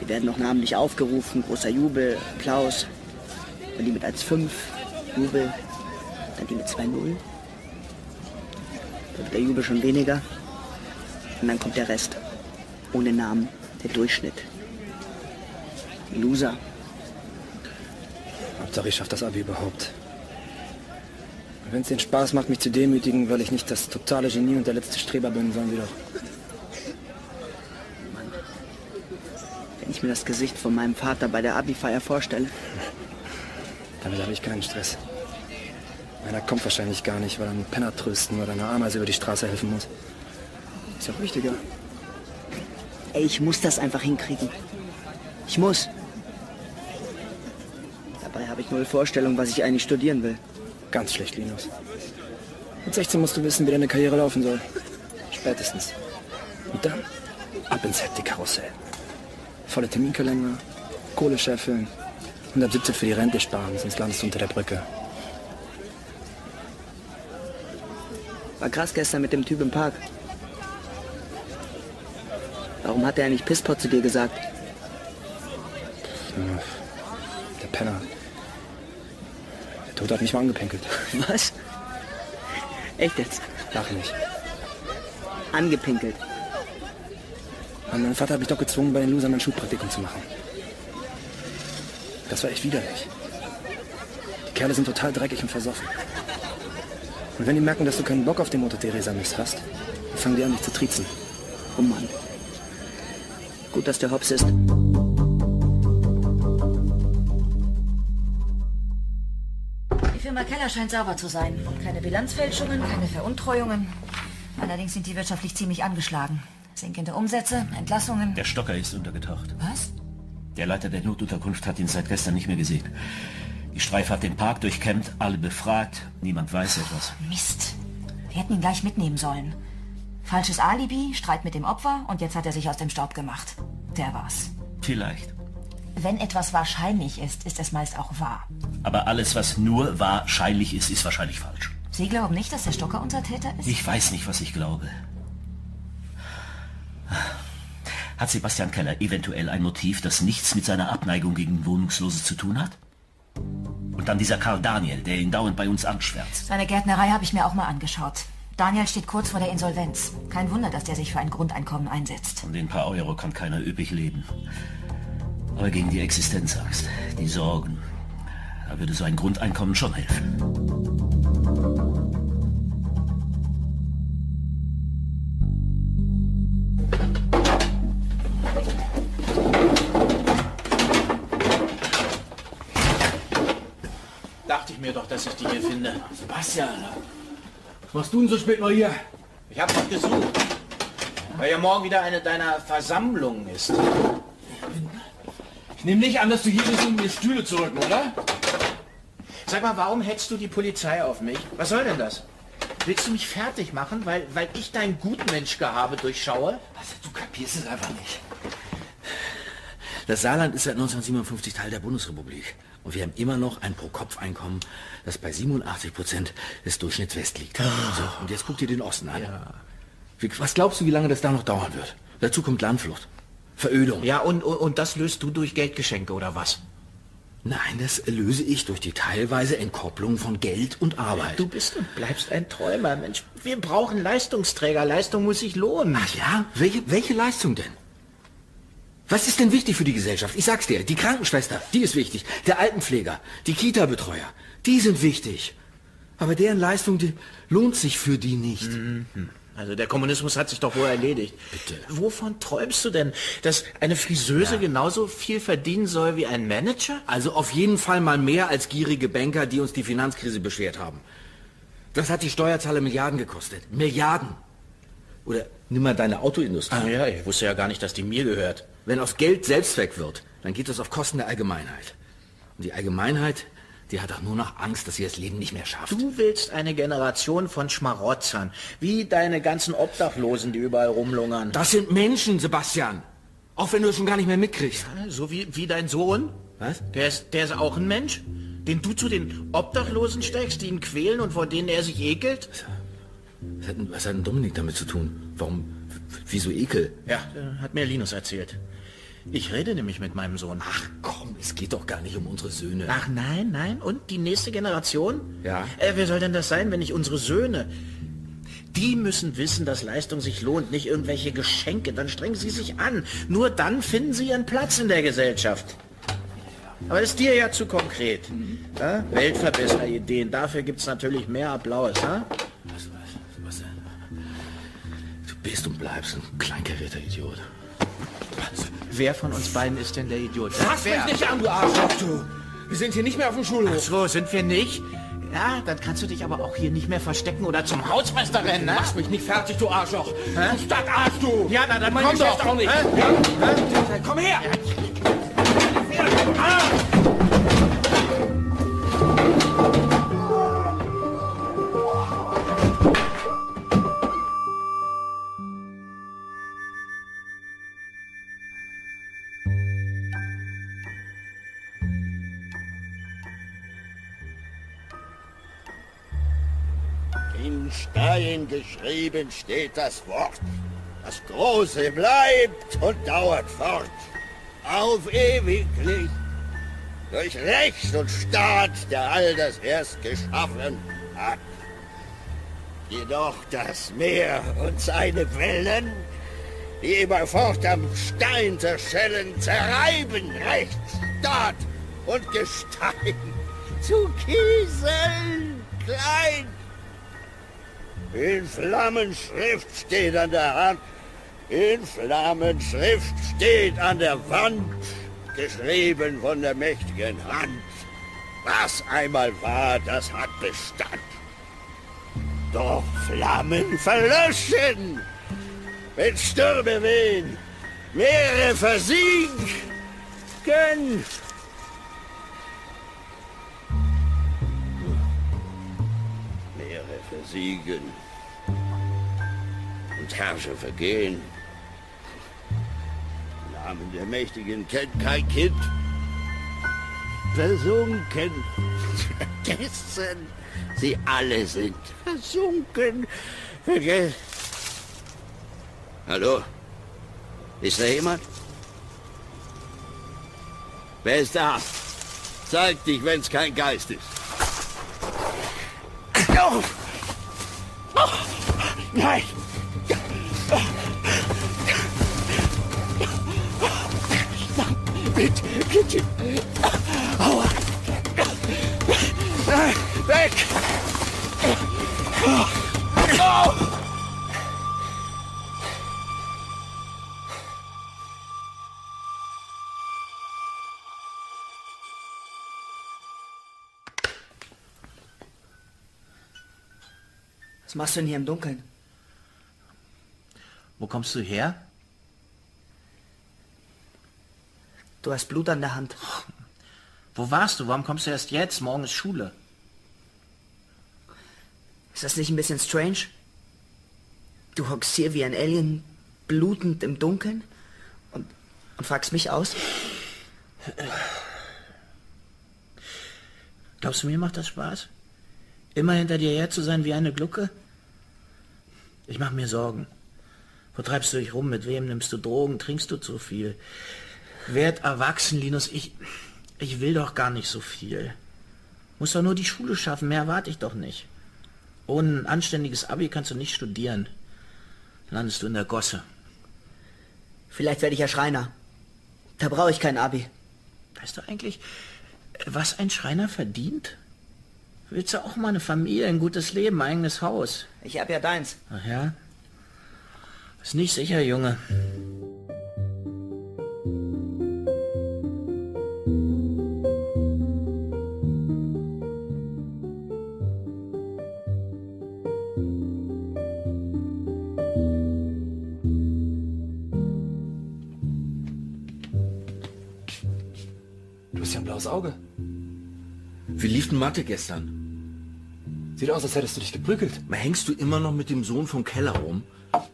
Die werden noch namentlich aufgerufen, großer Jubel, Applaus. Dann die mit 1,5, Jubel. Dann die mit 2,0. Dann wird der Jubel schon weniger. Und dann kommt der Rest. Ohne Namen, der Durchschnitt. Die Loser. Hauptsache, ich schaffe das Abi überhaupt. Wenn es den Spaß macht, mich zu demütigen, weil ich nicht das totale Genie und der letzte Streber bin, sollen wir doch... Wenn ich mir das Gesicht von meinem Vater bei der Abi-Feier vorstelle. Damit habe ich keinen Stress. Meiner kommt wahrscheinlich gar nicht, weil er einen Penner trösten oder einer Ameise über die Straße helfen muss. Ist ja auch wichtiger. Ey, ich muss das einfach hinkriegen. Ich muss. Dabei habe ich null Vorstellung, was ich eigentlich studieren will. Ganz schlecht, Linus. Mit 16 musst du wissen, wie deine Karriere laufen soll. Spätestens. Und dann ab ins Hektik-Karussell. Volle Terminkalender, Kohle scheffeln und ab 17 für die Rente sparen, sonst landest du unter der Brücke. War krass gestern mit dem Typ im Park. Warum hat er nicht Pisspot zu dir gesagt? Der Penner. Der Tote hat mich mal angepinkelt. Was? Echt jetzt? Lach nicht. Angepinkelt? Und mein Vater hat mich doch gezwungen, bei den Losern ein Schulpraktikum zu machen. Das war echt widerlich. Die Kerle sind total dreckig und versoffen. Und wenn die merken, dass du keinen Bock auf den Mutter-Theresa-Mist hast, dann fangen die an, dich zu triezen. Oh Mann. Gut, dass der Hops ist. Die Firma Keller scheint sauber zu sein. Keine Bilanzfälschungen, keine Veruntreuungen. Allerdings sind die wirtschaftlich ziemlich angeschlagen. Sinkende Umsätze, Entlassungen... Der Stocker ist untergetaucht. Was? Der Leiter der Notunterkunft hat ihn seit gestern nicht mehr gesehen. Die Streife hat den Park durchkämmt, alle befragt. Niemand weiß etwas. Mist. Wir hätten ihn gleich mitnehmen sollen. Falsches Alibi, Streit mit dem Opfer und jetzt hat er sich aus dem Staub gemacht. Der war's. Vielleicht. Wenn etwas wahrscheinlich ist, ist es meist auch wahr. Aber alles, was nur wahrscheinlich ist wahrscheinlich falsch. Sie glauben nicht, dass der Stocker unser Täter ist? Ich weiß nicht, was ich glaube. Hat Sebastian Keller eventuell ein Motiv, das nichts mit seiner Abneigung gegen Wohnungslose zu tun hat? Und dann dieser Karl Daniel, der ihn dauernd bei uns anschwärzt. Seine Gärtnerei habe ich mir auch mal angeschaut. Daniel steht kurz vor der Insolvenz. Kein Wunder, dass der sich für ein Grundeinkommen einsetzt. Und den paar Euro kann keiner üppig leben. Aber gegen die Existenzangst, die Sorgen, da würde so ein Grundeinkommen schon helfen. Mir doch, dass ich die hier finde. Sebastian, was machst du denn so spät noch hier? Ich hab dich gesucht, weil ja morgen wieder eine deiner Versammlungen ist. Ich nehme nicht an, dass du hier bist, um mir Stühle zu rücken, oder? Sag mal, warum hetzt du die Polizei auf mich? Was soll denn das? Willst du mich fertig machen, weil ich dein Gutmenschgehabe durchschaue? Also, du kapierst es einfach nicht. Das Saarland ist seit 1957 Teil der Bundesrepublik. Und wir haben immer noch ein Pro-Kopf-Einkommen, das bei 87% des Durchschnitts West liegt. So, und jetzt guck dir den Osten an. Ja. Was glaubst du, wie lange das da noch dauern wird? Dazu kommt Landflucht, Verödung. Ja, und das löst du durch Geldgeschenke, oder was? Nein, das löse ich durch die teilweise Entkopplung von Geld und Arbeit. Du bist und bleibst ein Träumer, Mensch. Wir brauchen Leistungsträger. Leistung muss sich lohnen. Ach ja? Welche Leistung denn? Was ist denn wichtig für die Gesellschaft? Ich sag's dir, die Krankenschwester, die ist wichtig. Der Altenpfleger, die Kita-Betreuer, die sind wichtig. Aber deren Leistung, die lohnt sich für die nicht. Also der Kommunismus hat sich doch wohl erledigt. Bitte. Wovon träumst du denn? Dass eine Friseuse genauso viel verdienen soll wie ein Manager? Also auf jeden Fall mal mehr als gierige Banker, die uns die Finanzkrise beschwert haben. Das hat die Steuerzahler Milliarden gekostet. Milliarden! Oder nimm mal deine Autoindustrie. Ah ja, ich wusste ja gar nicht, dass die mir gehört. Wenn aus Geld Selbstzweck wird, dann geht das auf Kosten der Allgemeinheit. Und die Allgemeinheit, die hat doch nur noch Angst, dass sie das Leben nicht mehr schafft. Du willst eine Generation von Schmarotzern, wie deine ganzen Obdachlosen, die überall rumlungern. Das sind Menschen, Sebastian. Auch wenn du es schon gar nicht mehr mitkriegst. Ja, so wie dein Sohn. Was? Der ist auch ein Mensch, den du zu den Obdachlosen steckst, die ihn quälen und vor denen er sich ekelt. Was hat denn Dominik damit zu tun? Wieso Ekel? Ja, hat mir Linus erzählt. Ich rede nämlich mit meinem Sohn. Ach komm, es geht doch gar nicht um unsere Söhne. Ach nein. Und die nächste Generation? Ja. Wer soll denn das sein, wenn nicht unsere Söhne? Die müssen wissen, dass Leistung sich lohnt, nicht irgendwelche Geschenke. Dann strengen sie sich an. Nur dann finden sie ihren Platz in der Gesellschaft. Aber das ist dir ja zu konkret. Ja? Weltverbesserer-Ideen. Dafür gibt es natürlich mehr Applaus. Ja? Bist und bleibst ein kleinkarierter Idiot. Wer von uns beiden ist denn der Idiot? Fass mich nicht an, du Arschloch, du! Wir sind hier nicht mehr auf dem Schulhof. Ach so, sind wir nicht? Ja, dann kannst du dich aber auch hier nicht mehr verstecken oder zum Hausmeister rennen, ne? Machst mich nicht fertig, du Arschloch! Hä? Du Stadtarsch, du! Ja, dann komm doch! Auch nicht. Hä? Ja? Hä? Komm her! Ja. Ah! Geschrieben steht das Wort. Das Große bleibt und dauert fort. Auf ewiglich. durch Recht und Staat, der all das erst geschaffen hat. Jedoch das Meer und seine Wellen, die immerfort am Stein zerschellen, zerreiben Recht, Staat und Gestein zu Kieseln klein. In Flammenschrift steht an der Hand, in Flammenschrift steht an der Wand, geschrieben von der mächtigen Hand. Was einmal war, das hat Bestand. Doch Flammen verlöschen, mit Stürme wehen, Meere versiegen. Meere versiegen und Herrscher vergehen. Namen der Mächtigen kennt kein Kind. Versunken, vergessen, sie alle sind versunken, vergessen. Hallo? Ist da jemand? Wer ist da? Zeig dich, wenn's kein Geist ist. Oh. Oh. Nein! Bitte, bitte! Aua! Nein, weg! Oh. Oh. Was machst du denn hier im Dunkeln? Wo kommst du her? Du hast Blut an der Hand. Wo warst du? Warum kommst du erst jetzt? Morgen ist Schule. Ist das nicht ein bisschen strange? Du hockst hier wie ein Alien, blutend im Dunkeln und fragst mich aus? Glaubst du, mir macht das Spaß? Immer hinter dir her zu sein wie eine Glucke? Ich mache mir Sorgen. Wo treibst du dich rum? Mit wem nimmst du Drogen? Trinkst du zu viel? Werd erwachsen, Linus. Ich will doch gar nicht so viel. Muss doch nur die Schule schaffen. Mehr erwarte ich doch nicht. Ohne ein anständiges Abi kannst du nicht studieren. Landest du in der Gosse. Vielleicht werde ich ja Schreiner. Da brauche ich kein Abi. Weißt du eigentlich, was ein Schreiner verdient? Willst du auch mal eine Familie, ein gutes Leben, ein eigenes Haus? Ich hab ja deins. Ach ja? Ist nicht sicher, Junge. Du hast ja ein blaues Auge. Wir liefen Mathe gestern. Sieht aus, als hättest du dich geprügelt. Man hängst du immer noch mit dem Sohn vom Keller rum?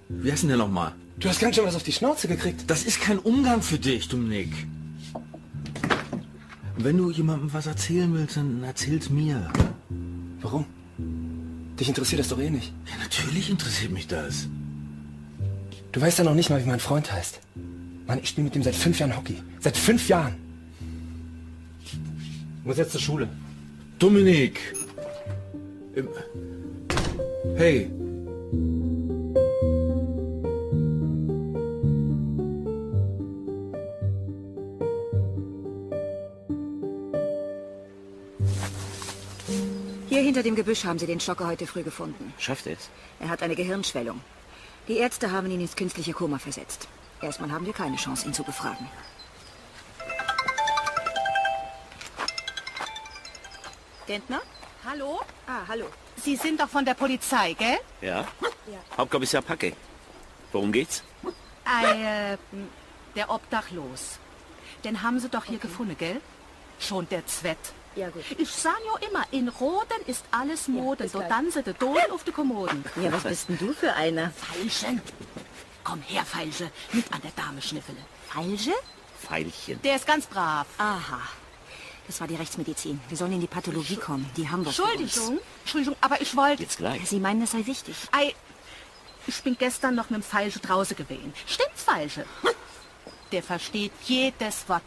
Wie heißt denn der nochmal? Du hast ganz schön was auf die Schnauze gekriegt. Das ist kein Umgang für dich, Dominik. Wenn du jemandem was erzählen willst, dann erzähl's mir. Warum? Dich interessiert das doch eh nicht. Ja, natürlich interessiert mich das. Du weißt ja noch nicht mal, wie mein Freund heißt. Mann, ich spiele mit ihm seit 5 Jahren Hockey. Seit 5 Jahren! Ich muss jetzt zur Schule. Dominik! Hey! Hier hinter dem Gebüsch haben sie den Schocker heute früh gefunden. Schafft es? Er hat eine Gehirnschwellung. Die Ärzte haben ihn ins künstliche Koma versetzt. Erstmal haben wir keine Chance, ihn zu befragen. Gentner? Hallo? Ah, hallo. Sie sind doch von der Polizei, gell? Ja. Hauptkommissar Paquet. Worum geht's? Der Obdachlos. Den haben Sie doch hier gefunden, gell? Schon der Zwett. Ja, gut. Ich sage ja immer, in Roden ist alles Mode. Ja, so tanzen die Dolen auf die Kommoden. Ja, was bist denn du für einer? Feilchen. Komm her, Feilchen. Mit an der Dame schniffele. Feilchen? Feilchen. Der ist ganz brav. Aha. Das war die Rechtsmedizin. Wir sollen in die Pathologie kommen. Die haben wir für uns. Entschuldigung, Entschuldigung, aber ich wollte... Jetzt gleich. Sie meinen, das sei wichtig. Ei, ich bin gestern noch mit dem Feilsche draußen gewesen. Stimmt's, Feilsche? Der versteht jedes Wort.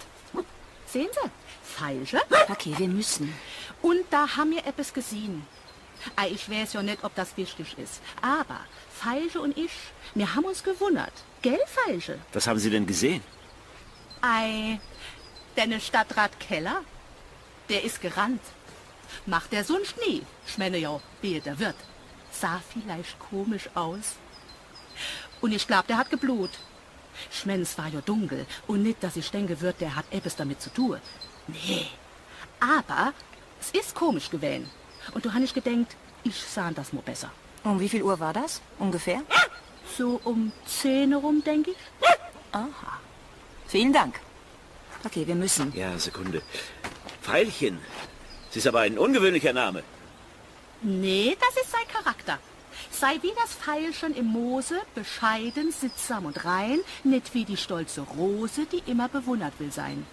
Sehen Sie, falsch. Okay, wir müssen. Und da haben wir etwas gesehen. Ich weiß ja nicht, ob das wichtig ist. Aber Falsche und ich, wir haben uns gewundert. Gell, Falsche? Was haben Sie denn gesehen? Der Stadtrat Keller, der ist gerannt. Macht der so einen Schnee? Ich meine ja, wehe, der wird. Sah vielleicht komisch aus. Und ich glaube, der hat geblut. Ich meine, es war ja dunkel. Und nicht, dass ich denke wird, der hat etwas damit zu tun. Nee. Aber es ist komisch gewesen. Und du hast nicht gedenkt, ich sah das mal besser. Um wie viel Uhr war das? Ungefähr? So um 10 rum, denke ich. Aha. Vielen Dank. Okay, wir müssen. Ja, Sekunde. Veilchen. Sie ist aber ein ungewöhnlicher Name. Nee, das ist sein Charakter. Sei wie das Veilchen im Moose, bescheiden, sittsam und rein, nicht wie die stolze Rose, die immer bewundert will sein.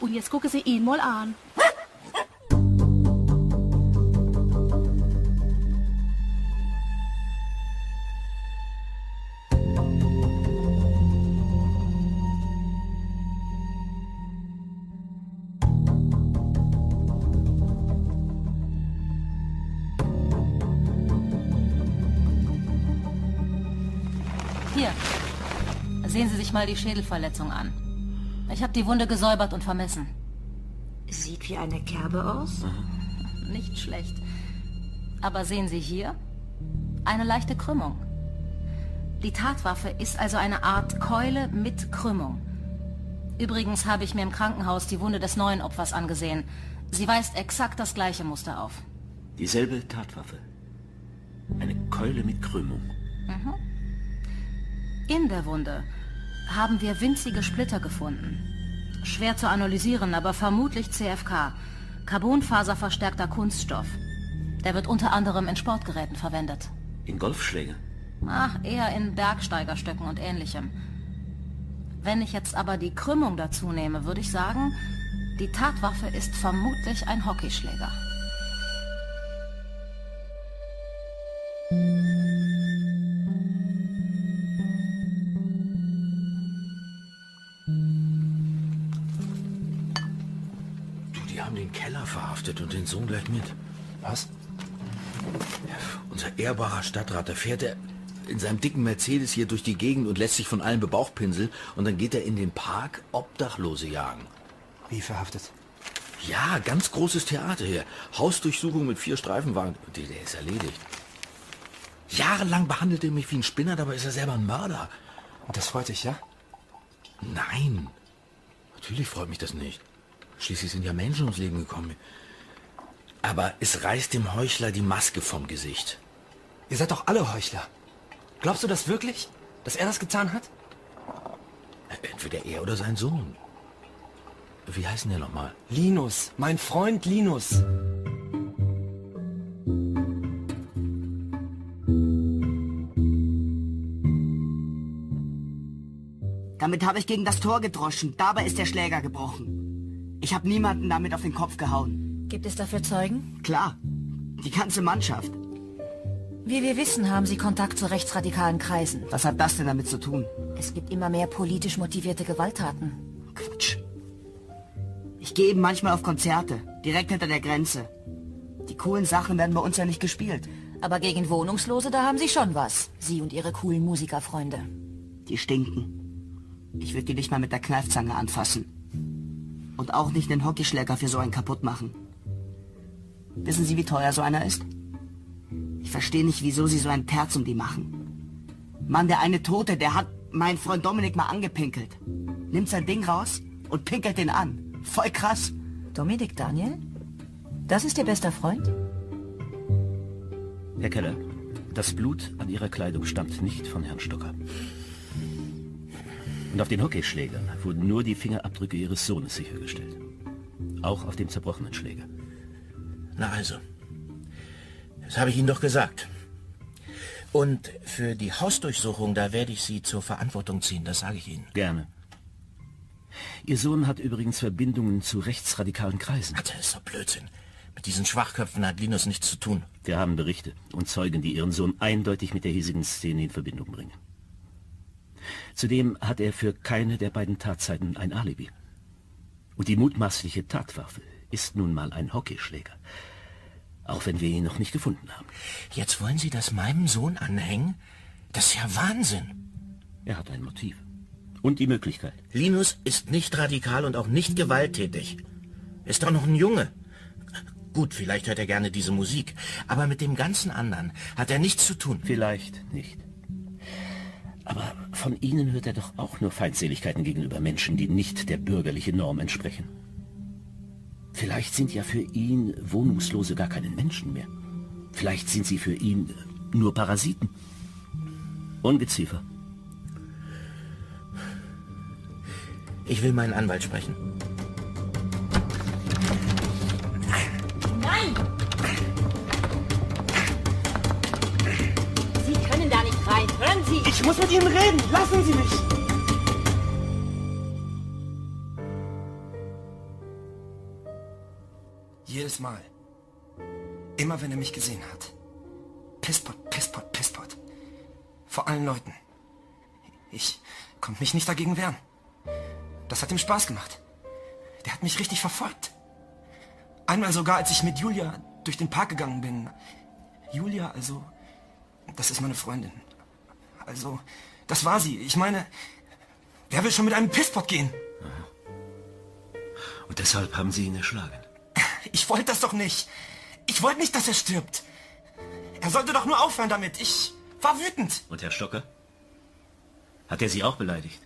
Und jetzt gucke sie ihn mal an. Sehen Sie sich mal die Schädelverletzung an. Ich habe die Wunde gesäubert und vermessen. Sieht wie eine Kerbe aus? Nicht schlecht. Aber sehen Sie hier? Eine leichte Krümmung. Die Tatwaffe ist also eine Art Keule mit Krümmung. Übrigens habe ich mir im Krankenhaus die Wunde des neuen Opfers angesehen. Sie weist exakt das gleiche Muster auf. Dieselbe Tatwaffe. Eine Keule mit Krümmung. Mhm. In der Wunde haben wir winzige Splitter gefunden. Schwer zu analysieren, aber vermutlich CFK. Carbonfaserverstärkter Kunststoff. Der wird unter anderem in Sportgeräten verwendet. In Golfschlägen? Ach, eher in Bergsteigerstöcken und ähnlichem. Wenn ich jetzt aber die Krümmung dazu nehme, würde ich sagen, die Tatwaffe ist vermutlich ein Hockeyschläger. Verhaftet und den Sohn gleich mit. Was? Unser ehrbarer Stadtrat, da fährt er in seinem dicken Mercedes hier durch die Gegend und lässt sich von allen bebauchpinseln und dann geht er in den Park Obdachlose jagen. Wie verhaftet? Ja, ganz großes Theater hier. Hausdurchsuchung mit 4 Streifenwagen. Der ist erledigt. Jahrelang behandelt er mich wie ein Spinner, dabei ist er selber ein Mörder. Und das freut dich, ja? Nein. Natürlich freut mich das nicht. Schließlich sind ja Menschen ums Leben gekommen. Aber es reißt dem Heuchler die Maske vom Gesicht. Ihr seid doch alle Heuchler. Glaubst du das wirklich? Dass er das getan hat? Entweder er oder sein Sohn. Wie heißt denn der nochmal? Linus. Mein Freund Linus. Damit habe ich gegen das Tor gedroschen. Dabei ist der Schläger gebrochen. Ich habe niemanden damit auf den Kopf gehauen. Gibt es dafür Zeugen? Klar, die ganze Mannschaft. Wie wir wissen, haben Sie Kontakt zu rechtsradikalen Kreisen. Was hat das denn damit zu tun? Es gibt immer mehr politisch motivierte Gewalttaten. Quatsch. Ich gehe eben manchmal auf Konzerte, direkt hinter der Grenze. Die coolen Sachen werden bei uns ja nicht gespielt. Aber gegen Wohnungslose, da haben Sie schon was. Sie und Ihre coolen Musikerfreunde. Die stinken. Ich würde die nicht mal mit der Kneifzange anfassen. Und auch nicht den Hockeyschläger für so einen kaputt machen. Wissen Sie, wie teuer so einer ist? Ich verstehe nicht, wieso Sie so einen Terz um die machen. Mann, der eine Tote, der hat meinen Freund Dominik mal angepinkelt. Nimmt sein Ding raus und pinkelt den an. Voll krass. Dominik Daniel? Das ist Ihr bester Freund? Herr Keller, das Blut an Ihrer Kleidung stammt nicht von Herrn Stocker. Und auf den Hockeyschlägern wurden nur die Fingerabdrücke Ihres Sohnes sichergestellt. Auch auf dem zerbrochenen Schläger. Na also, das habe ich Ihnen doch gesagt. Und für die Hausdurchsuchung, da werde ich Sie zur Verantwortung ziehen, das sage ich Ihnen. Gerne. Ihr Sohn hat übrigens Verbindungen zu rechtsradikalen Kreisen. Alter, das ist doch Blödsinn. Mit diesen Schwachköpfen hat Linus nichts zu tun. Wir haben Berichte und Zeugen, die Ihren Sohn eindeutig mit der hiesigen Szene in Verbindung bringen. Zudem hat er für keine der beiden Tatzeiten ein Alibi. Und die mutmaßliche Tatwaffe ist nun mal ein Hockeyschläger. Auch wenn wir ihn noch nicht gefunden haben. Jetzt wollen Sie das meinem Sohn anhängen? Das ist ja Wahnsinn. Er hat ein Motiv. Und die Möglichkeit. Linus ist nicht radikal und auch nicht gewalttätig. Ist doch noch ein Junge. Gut, vielleicht hört er gerne diese Musik. Aber mit dem ganzen anderen hat er nichts zu tun. Vielleicht nicht. Aber von Ihnen hört er doch auch nur Feindseligkeiten gegenüber Menschen, die nicht der bürgerlichen Norm entsprechen. Vielleicht sind ja für ihn Wohnungslose gar keine Menschen mehr. Vielleicht sind sie für ihn nur Parasiten. Ungeziefer. Ich will meinen Anwalt sprechen. Nein! Sie können da nicht rein. Hören Sie! Ich muss mit Ihnen reden. Lassen Sie mich! Jedes Mal. Immer wenn er mich gesehen hat. Pisspot, Pisspot, Pisspot. Vor allen Leuten. Ich konnte mich nicht dagegen wehren. Das hat ihm Spaß gemacht. Der hat mich richtig verfolgt. Einmal sogar, als ich mit Julia durch den Park gegangen bin. Julia, also... Das ist meine Freundin. Also, das war sie. Ich meine, wer will schon mit einem Pisspot gehen? Und deshalb haben Sie ihn erschlagen. Ich wollte das doch nicht. Ich wollte nicht, dass er stirbt. Er sollte doch nur aufhören damit. Ich war wütend. Und Herr Stocker? Hat er Sie auch beleidigt?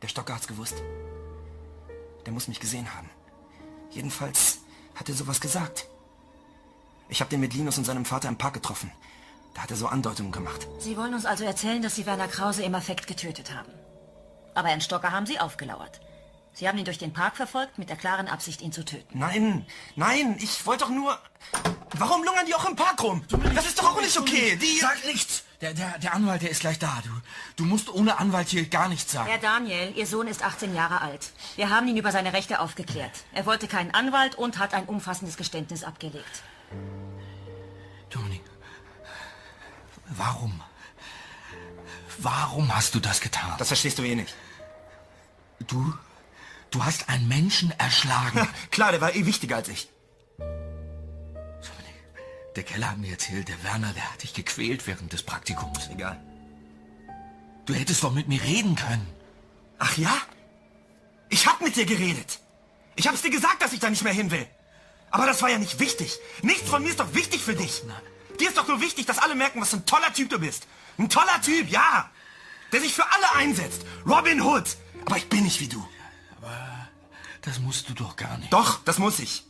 Der Stocker hat's gewusst. Der muss mich gesehen haben. Jedenfalls hat er sowas gesagt. Ich habe den mit Linus und seinem Vater im Park getroffen. Da hat er so Andeutungen gemacht. Sie wollen uns also erzählen, dass Sie Werner Krause im Affekt getötet haben. Aber Herrn Stocker haben Sie aufgelauert. Sie haben ihn durch den Park verfolgt, mit der klaren Absicht, ihn zu töten. Nein, nein, ich wollte doch nur... Warum lungern die auch im Park rum? Das ist doch auch nicht okay. Die... Sag nichts. Der Anwalt, der ist gleich da. Du musst ohne Anwalt hier gar nichts sagen. Herr Daniel, Ihr Sohn ist 18 Jahre alt. Wir haben ihn über seine Rechte aufgeklärt. Er wollte keinen Anwalt und hat ein umfassendes Geständnis abgelegt. Dominik, warum hast du das getan? Das verstehst du eh nicht. Du hast einen Menschen erschlagen. Ja, klar, der war eh wichtiger als ich. Der Keller hat mir erzählt, der Werner, der hat dich gequält während des Praktikums. Egal. Du hättest doch mit mir reden können. Ach ja? Ich hab mit dir geredet. Ich hab's dir gesagt, dass ich da nicht mehr hin will. Aber das war ja nicht wichtig. Nichts von mir ist doch wichtig für dich. Dir ist doch nur wichtig, dass alle merken, was für ein toller Typ du bist. Ein toller Typ, ja. Der sich für alle einsetzt. Robin Hood. Aber ich bin nicht wie du. Das musst du doch gar nicht. Doch, das muss ich.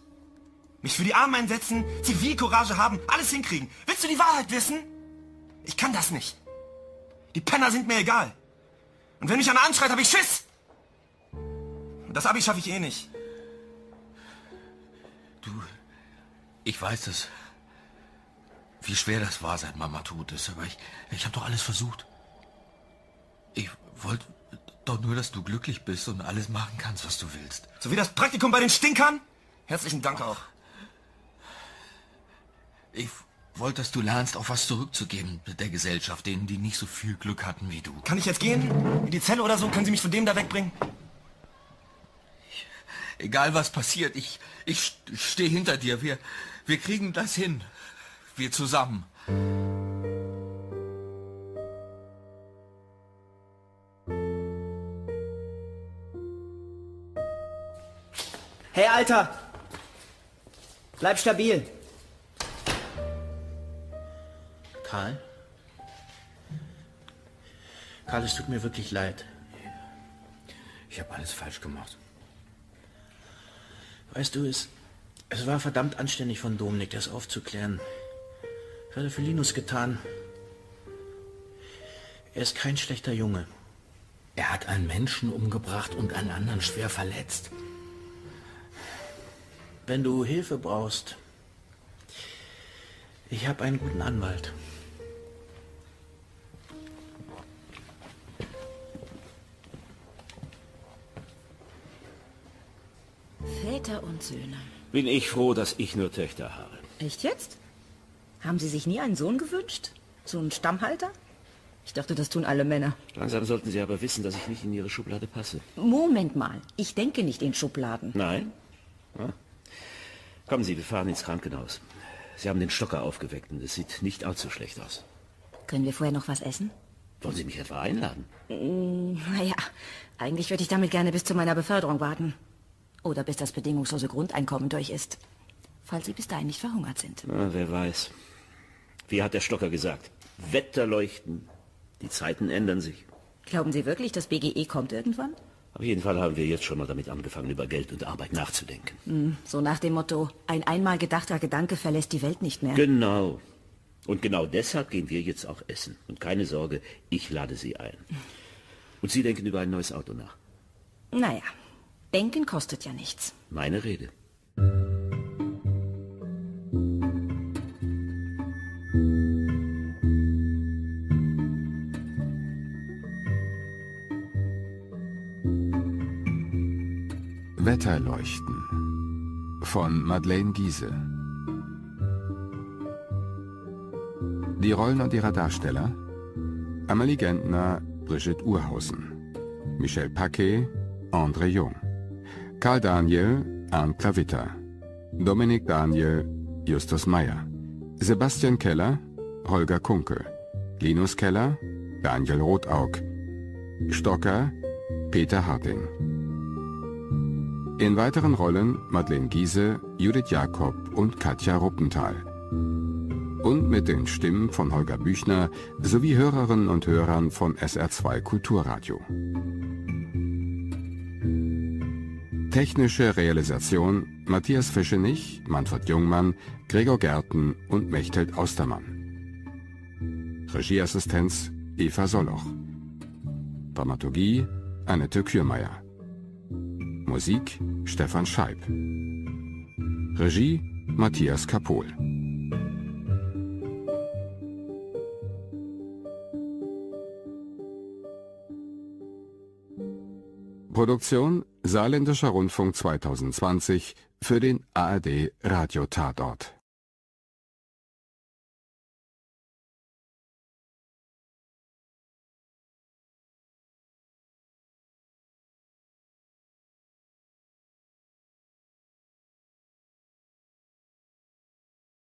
Mich für die Armen einsetzen, Zivilcourage haben, alles hinkriegen. Willst du die Wahrheit wissen? Ich kann das nicht. Die Penner sind mir egal. Und wenn mich einer anschreit, habe ich Schiss. Und das Abi schaffe ich eh nicht. Du, ich weiß es, wie schwer das war, seit Mama tot ist. Aber ich habe doch alles versucht. Ich wollte... Doch nur, dass du glücklich bist und alles machen kannst, was du willst. So wie das Praktikum bei den Stinkern? Herzlichen Dank auch. Ich wollte, dass du lernst, auf was zurückzugeben der Gesellschaft, denen, die nicht so viel Glück hatten wie du. Kann ich jetzt gehen? In die Zelle oder so? Können Sie mich von dem da wegbringen? Egal, was passiert, ich stehe hinter dir. Wir kriegen das hin. Wir zusammen. Hey, Alter! Bleib stabil! Karl? Karl, es tut mir wirklich leid. Ich habe alles falsch gemacht. Weißt du, es war verdammt anständig von Dominik, das aufzuklären. Das hat er für Linus getan. Er ist kein schlechter Junge. Er hat einen Menschen umgebracht und einen anderen schwer verletzt. Wenn du Hilfe brauchst, ich habe einen guten Anwalt. Väter und Söhne. Bin ich froh, dass ich nur Töchter habe. Echt jetzt? Haben Sie sich nie einen Sohn gewünscht? So einen Stammhalter? Ich dachte, das tun alle Männer. Langsam sollten Sie aber wissen, dass ich nicht in Ihre Schublade passe. Moment mal, ich denke nicht in Schubladen. Nein? Ja. Kommen Sie, wir fahren ins Krankenhaus. Sie haben den Stocker aufgeweckt und es sieht nicht allzu schlecht aus. Können wir vorher noch was essen? Wollen Sie mich etwa einladen? Naja, eigentlich würde ich damit gerne bis zu meiner Beförderung warten. Oder bis das bedingungslose Grundeinkommen durch ist. Falls Sie bis dahin nicht verhungert sind. Na, wer weiß. Wie hat der Stocker gesagt? Wetterleuchten. Die Zeiten ändern sich. Glauben Sie wirklich, das BGE kommt irgendwann? Auf jeden Fall haben wir jetzt schon mal damit angefangen, über Geld und Arbeit nachzudenken. So nach dem Motto, ein einmal gedachter Gedanke verlässt die Welt nicht mehr. Genau. Und genau deshalb gehen wir jetzt auch essen. Und keine Sorge, ich lade Sie ein. Und Sie denken über ein neues Auto nach. Naja, denken kostet ja nichts. Meine Rede. Wetterleuchten von Madeleine Giese. Die Rollen und ihre Darsteller: Amelie Gentner, Brigitte Urhausen, Michel Paquet, André Jung, Karl Daniel, Arnd Klawitter, Dominik Daniel, Justus Maier, Sebastian Keller, Holger Kunkel, Linus Keller, Daniel Rothaug, Stocker, Peter Harding. In weiteren Rollen Madeleine Giese, Judith Jakob und Katja Ruppenthal. Und mit den Stimmen von Holger Büchner sowie Hörerinnen und Hörern von SR2 Kulturradio. Technische Realisation: Matthias Fischenich, Manfred Jungmann, Gregor Gerten und Mechthild Austermann. Regieassistenz: Eva Solloch. Dramaturgie: Anette Kührmeyer. Musik: Stefan Scheib. Regie: Matthias Kapohl. Produktion: Saarländischer Rundfunk 2020 für den ARD Radio Tatort.